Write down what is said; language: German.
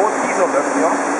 Rot-Diesel-Löffler.